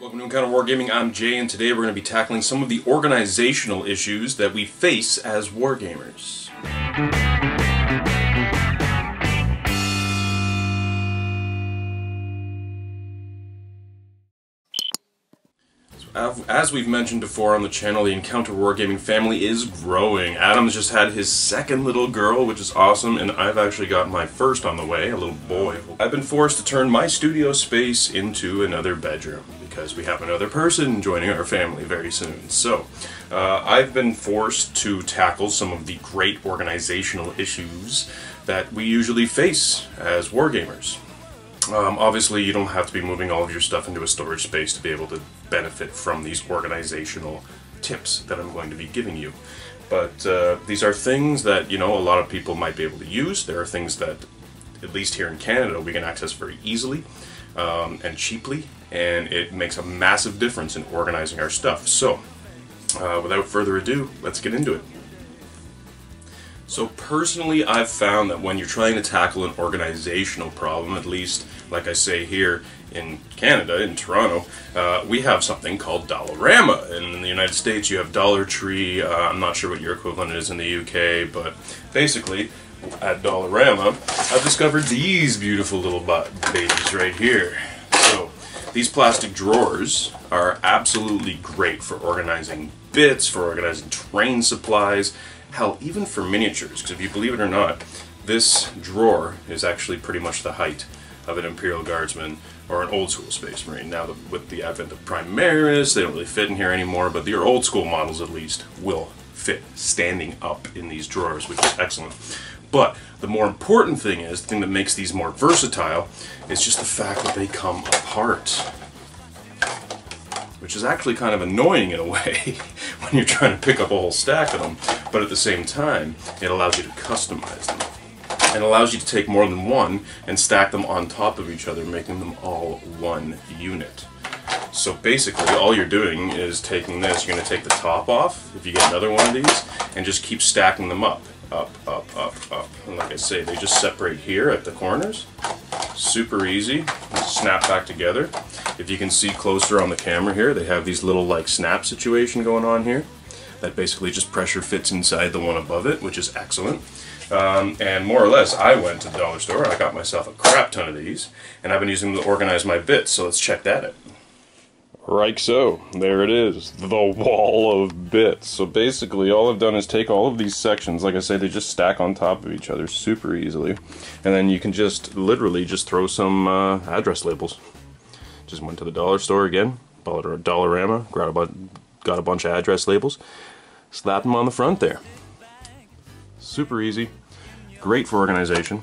Welcome to Encounter Wargaming, I'm Jay, and today we're going to be tackling some of the organizational issues that we face as wargamers. So, as we've mentioned before on the channel, the Encounter Wargaming family is growing. Adam's just had his second little girl, which is awesome, and I've actually got my first on the way, a little boy. I've been forced to turn my studio space into another bedroom, because we have another person joining our family very soon. So, I've been forced to tackle some of the great organizational issues that we usually face as wargamers. Obviously, you don't have to be moving all of your stuff into a storage space to be able to benefit from these organizational tips that I'm going to be giving you. But these are things that, you know, a lot of people might be able to use. There are things that, at least here in Canada, we can access very easily and cheaply, and it makes a massive difference in organizing our stuff. So, without further ado, let's get into it. So personally, I've found that when you're trying to tackle an organizational problem, at least, like I say here in Canada, in Toronto, we have something called Dollarama. And in the United States, you have Dollar Tree. I'm not sure what your equivalent is in the UK, but basically, at Dollarama, I've discovered these beautiful little babies right here. So these plastic drawers are absolutely great for organizing bits, for organizing train supplies, hell, even for miniatures, because if you believe it or not, this drawer is actually pretty much the height of an Imperial Guardsman or an old school Space Marine. Now, with the advent of Primaris, they don't really fit in here anymore, but your old school models, at least, will fit standing up in these drawers, which is excellent. But the more important thing is, the thing that makes these more versatile, is just the fact that they come apart, which is actually kind of annoying in a way when you're trying to pick up a whole stack of them, but at the same time, it allows you to customize them. It allows you to take more than one and stack them on top of each other, making them all one unit. So basically, all you're doing is taking this, you're going to take the top off, if you get another one of these, and just keep stacking them up, up, up, up, up. And like I say, they just separate here at the corners. Super easy, snap back together. If you can see closer on the camera here, they have these little like snap situation going on here that basically just pressure fits inside the one above it, which is excellent. And more or less, I went to the dollar store, I got myself a crap ton of these, and I've been using them to organize my bits, so let's check that out. Right, so there it is, the wall of bits. So basically all I've done is take all of these sections, like I say, they just stack on top of each other super easily, and then you can just literally just throw some address labels. Just went to the dollar store again, bought a Dollarama, got a bunch of address labels, slapped them on the front there. Super easy, great for organization.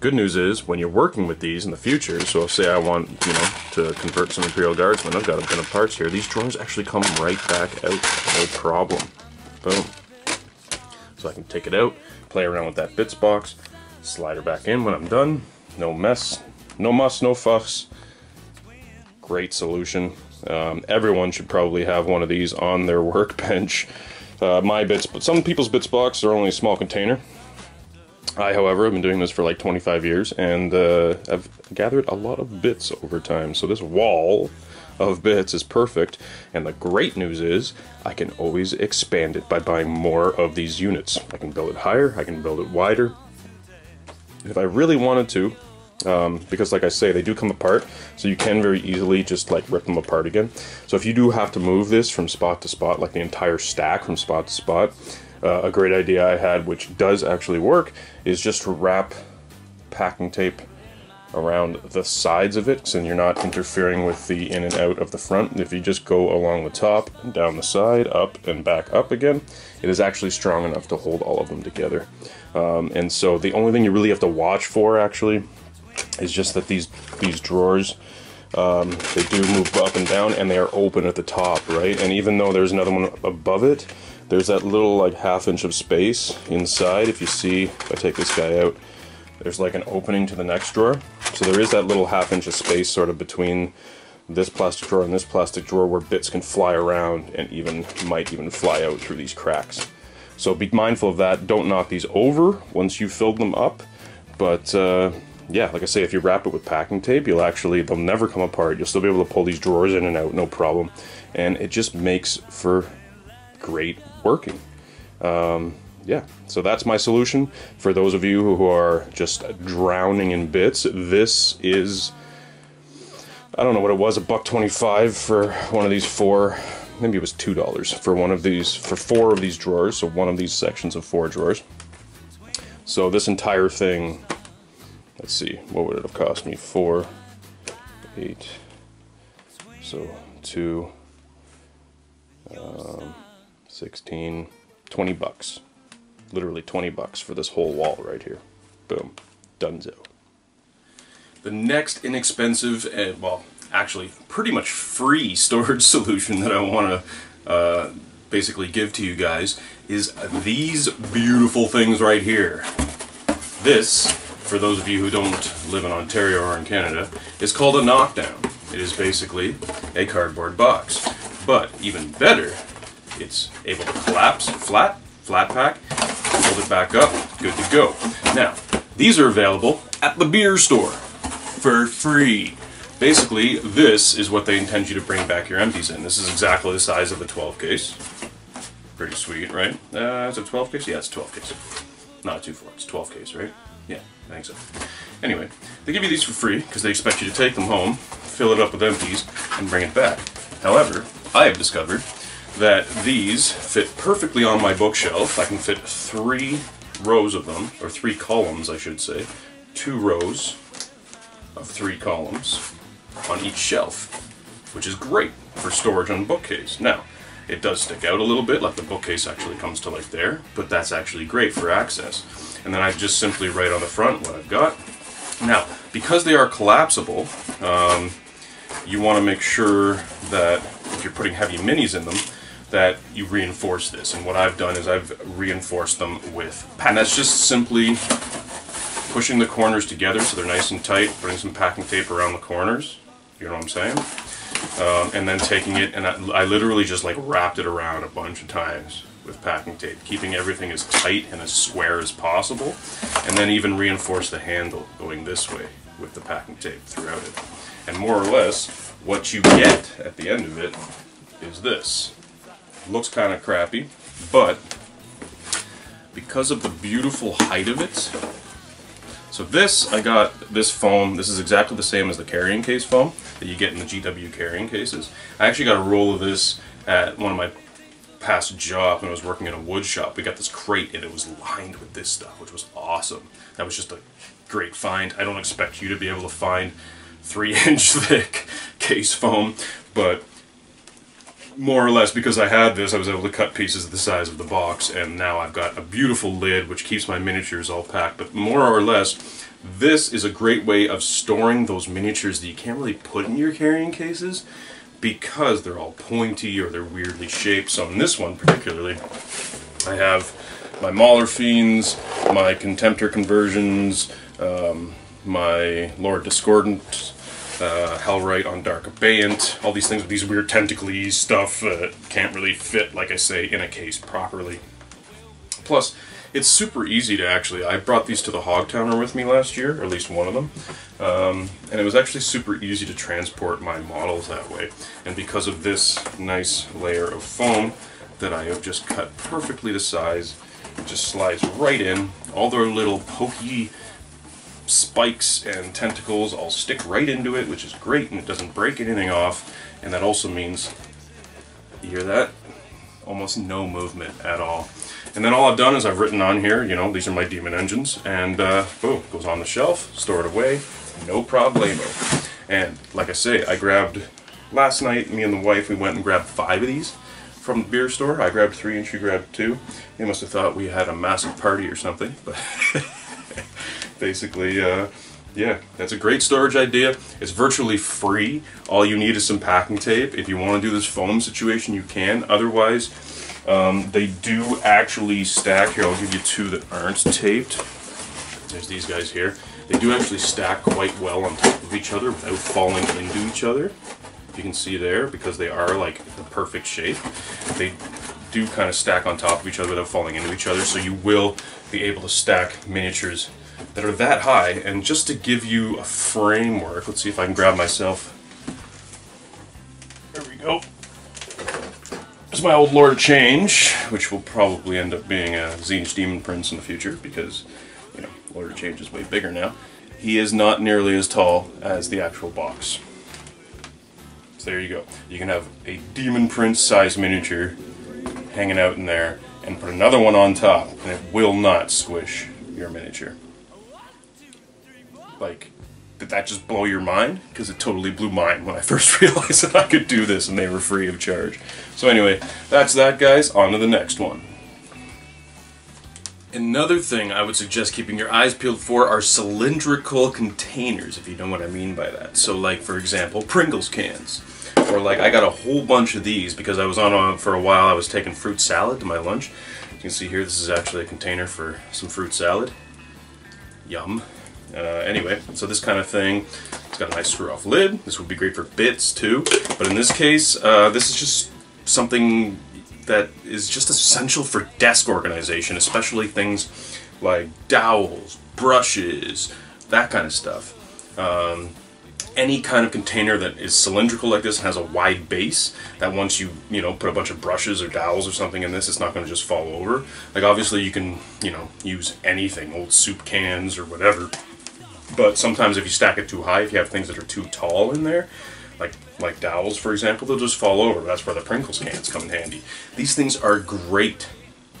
Good news is, when you're working with these in the future, so say I want, you know, to convert some Imperial Guardsmen, I've got a bin of parts here, these drawers actually come right back out, no problem. Boom. So I can take it out, play around with that bits box, slide her back in when I'm done, no mess, no muss, no fuss. Great solution. Everyone should probably have one of these on their workbench. My bits, but some people's bits box are only a small container. I, however, have been doing this for like 25 years, and I've gathered a lot of bits over time, so this wall of bits is perfect, and the great news is I can always expand it by buying more of these units. I can build it higher, I can build it wider, if I really wanted to, because like I say, they do come apart, so you can very easily just like rip them apart again. So if you do have to move this from spot to spot, like the entire stack from spot to spot, a great idea I had, which does actually work, is just to wrap packing tape around the sides of it, so you're not interfering with the in and out of the front. If you just go along the top, down the side, up and back up again, it is actually strong enough to hold all of them together. And so the only thing you really have to watch for, actually, is just that these drawers, they do move up and down, and they are open at the top, right? And even though there's another one above it, there's that little like ½ inch of space inside. If you see, if I take this guy out, there's like an opening to the next drawer. So there is that little ½ inch of space sort of between this plastic drawer and this plastic drawer where bits can fly around and even might even fly out through these cracks. So be mindful of that. Don't knock these over once you've filled them up, but yeah, like I say, if you wrap it with packing tape, you'll actually, they'll never come apart. You'll still be able to pull these drawers in and out, no problem. And it just makes for great working. Yeah, so that's my solution. For those of you who are just drowning in bits, this is, I don't know what it was, $1.25 for one of these four, maybe it was $2 for one of these, for four of these drawers, so one of these sections of four drawers. So this entire thing, let's see, what would it have cost me? 4, 8, so 2, 16, $20. Literally $20 for this whole wall right here. Boom. Dunzo. The next inexpensive and, well, actually pretty much free storage solution that I want to basically give to you guys is these beautiful things right here. This, for those of you who don't live in Ontario or in Canada, is called a knockdown. It is basically a cardboard box. But even better, it's able to collapse flat, flat pack, fold it back up, good to go. Now, these are available at the beer store for free. Basically, this is what they intend you to bring back your empties in. This is exactly the size of a 12 case. Pretty sweet, right? Is it a 12 case? Yeah, it's a 12 case. Not a 2-4, it's a 12 case, right? Yeah, I think so. Anyway, they give you these for free because they expect you to take them home, fill it up with empties, and bring it back. However, I have discovered that these fit perfectly on my bookshelf. I can fit 3 rows of them, or 3 columns, I should say. 2 rows of 3 columns on each shelf, which is great for storage on a bookcase. Now, it does stick out a little bit, like the bookcase actually comes to like there, but that's actually great for access. And then I just simply write on the front what I've got. Now, because they are collapsible, you want to make sure that if you're putting heavy minis in them, that you reinforce this. And what I've done is I've reinforced them with packing. And that's just simply pushing the corners together so they're nice and tight, putting some packing tape around the corners, you know what I'm saying? And then taking it, and I literally just like wrapped it around a bunch of times with packing tape, keeping everything as tight and as square as possible, and then even reinforce the handle going this way with the packing tape throughout it. And more or less, what you get at the end of it is this. Looks kind of crappy, but because of the beautiful height of it, so this, I got this foam, this is exactly the same as the carrying case foam that you get in the GW carrying cases. I actually got a roll of this at one of my past jobs when I was working in a wood shop. We got this crate and it was lined with this stuff, which was awesome. That was just a great find. I don't expect you to be able to find 3-inch thick case foam, but more or less because I had this, I was able to cut pieces the size of the box, and now I've got a beautiful lid which keeps my miniatures all packed. But more or less, this is a great way of storing those miniatures that you can't really put in your carrying cases because they're all pointy or they're weirdly shaped. So in this one particularly, I have my Maulerfiends, my Contemptor Conversions, my Lord Discordant, Hellwright on dark abeyant, all these things with these weird tentacly stuff that can't really fit, like I say, in a case properly. Plus, it's super easy to actually, I brought these to the Hogtowner with me last year, or at least one of them, and it was actually super easy to transport my models that way. And because of this nice layer of foam that I have just cut perfectly to size, it just slides right in, all their little pokey spikes and tentacles all stick right into it, which is great, and it doesn't break anything off. And that also means, you hear that? Almost no movement at all. And then all I've done is I've written on here, you know, these are my demon engines, and boom, goes on the shelf, store it away, no problemo. And like I say, I grabbed, last night, me and the wife, we went and grabbed 5 of these from the beer store. I grabbed 3 and she grabbed 2. They must have thought we had a massive party or something, but basically, yeah, that's a great storage idea. It's virtually free. All you need is some packing tape. If you want to do this foam situation, you can. Otherwise, they do actually stack. Here, I'll give you 2 that aren't taped. There's these guys here. They do actually stack quite well on top of each other without falling into each other. You can see there, because they are like the perfect shape. They do kind of stack on top of each other without falling into each other, so you will be able to stack miniatures that are that high. And just to give you a framework, let's see if I can grab myself. There we go. This is my old Lord of Change, which will probably end up being a Tzeentch Demon Prince in the future, because, you know, Lord of Change is way bigger now. He is not nearly as tall as the actual box. So there you go. You can have a Demon Prince size miniature hanging out in there, and put another one on top, and it will not squish your miniature. Like, did that just blow your mind? Because it totally blew mine when I first realized that I could do this and they were free of charge. So anyway, that's that, guys. On to the next one. Another thing I would suggest keeping your eyes peeled for are cylindrical containers, if you know what I mean by that. So like, for example, Pringles cans. Or like, I got a whole bunch of these because I was for a while I was taking fruit salad to my lunch. As you can see here, this is actually a container for some fruit salad. Yum. Anyway, so this kind of thing, it's got a nice screw-off lid. This would be great for bits too, but in this case, this is just something that is just essential for desk organization, especially things like dowels, brushes, that kind of stuff. Any kind of container that is cylindrical like this and has a wide base, that once you know, put a bunch of brushes or dowels or something in this, it's not going to just fall over. Like, obviously you can, you know, use anything, old soup cans or whatever, but sometimes if you stack it too high, if you have things that are too tall in there, like dowels, for example, they'll just fall over. That's where the Pringles cans come in handy. These things are great.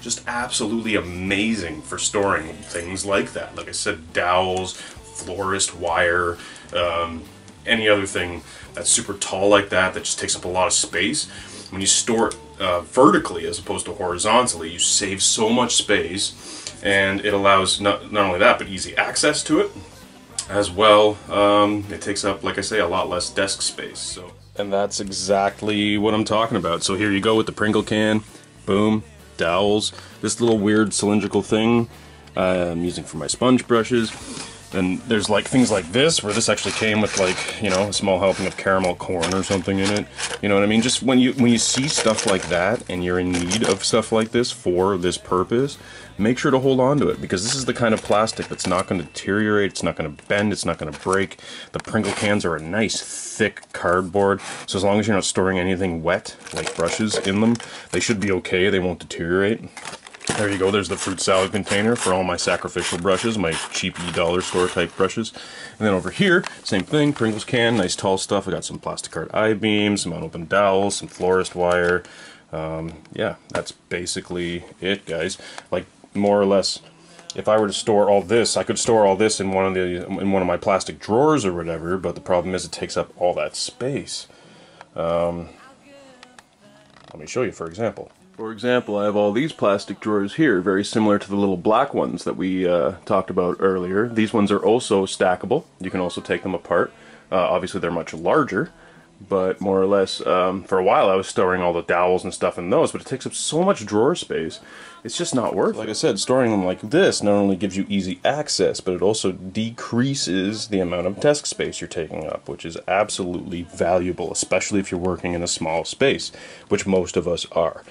Just absolutely amazing for storing things like that. Like I said, dowels, florist wire, any other thing that's super tall like that, that just takes up a lot of space. When you store it vertically as opposed to horizontally, you save so much space, and it allows not only that, but easy access to it as well. It takes up, like I say, a lot less desk space. So, and that's exactly what I'm talking about. So here you go with the Pringle can, boom, dowels, this little weird cylindrical thing I'm using for my sponge brushes. And there's like things like this, where this actually came with, like, you know, a small helping of caramel corn or something in it. You know what I mean? Just when you see stuff like that and you're in need of stuff like this for this purpose, make sure to hold on to it, because this is the kind of plastic that's not going to deteriorate, it's not going to bend, it's not going to break. The Pringle cans are a nice thick cardboard, so as long as you're not storing anything wet, like brushes, in them, they should be okay, they won't deteriorate. There you go, there's the fruit salad container for all my sacrificial brushes, my cheapy dollar store type brushes. And then over here, same thing, Pringles can, nice tall stuff. I got some Plasticart I-beams, some unopened dowels, some florist wire. Yeah, that's basically it, guys. Like, more or less, if I were to store all this, I could store all this in one of my plastic drawers or whatever, but the problem is it takes up all that space. Let me show you, for example. For example, I have all these plastic drawers here, very similar to the little black ones that we talked about earlier. These ones are also stackable. You can also take them apart. Obviously they're much larger, but more or less, for a while I was storing all the dowels and stuff in those, but it takes up so much drawer space, it's just not worth it. Like I said, storing them like this not only gives you easy access, but it also decreases the amount of desk space you're taking up, which is absolutely valuable, especially if you're working in a small space, which most of us are.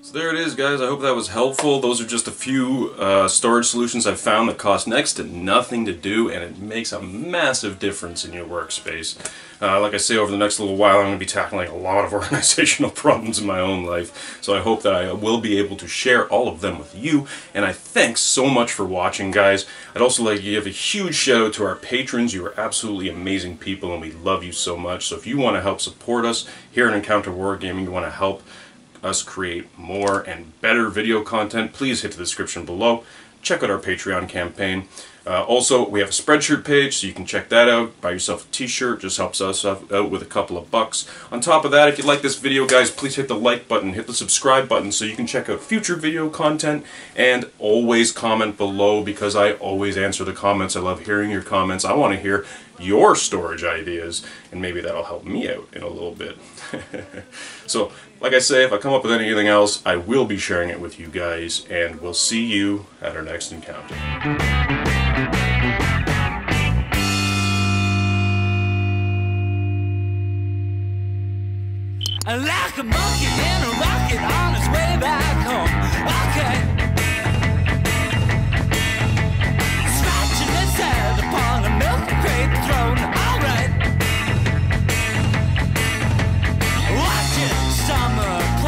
So there it is, guys. I hope that was helpful. Those are just a few storage solutions I've found that cost next to nothing to do, and it makes a massive difference in your workspace. Like I say, over the next little while I'm going to be tackling a lot of organizational problems in my own life, so I hope that I will be able to share all of them with you, and I thanks so much for watching, guys. I'd also like to give a huge shout out to our patrons. You are absolutely amazing people, and we love you so much. So if you want to help support us here at Encounter Wargaming, you want to help us create more and better video content, please hit the description below. Check out our Patreon campaign. Also, we have a Spreadshirt page, so you can check that out. Buy yourself a t-shirt, just helps us out with a couple of bucks. On top of that, if you like this video, guys, please hit the like button, hit the subscribe button, so you can check out future video content, and always comment below, because I always answer the comments. I love hearing your comments. I want to hear your storage ideas, and maybe that'll help me out in a little bit. So, like I say, if I come up with anything else, I will be sharing it with you guys, and we'll see you at our next encounter. Like a monkey in a rocket on his way back home. Okay. Dollarama.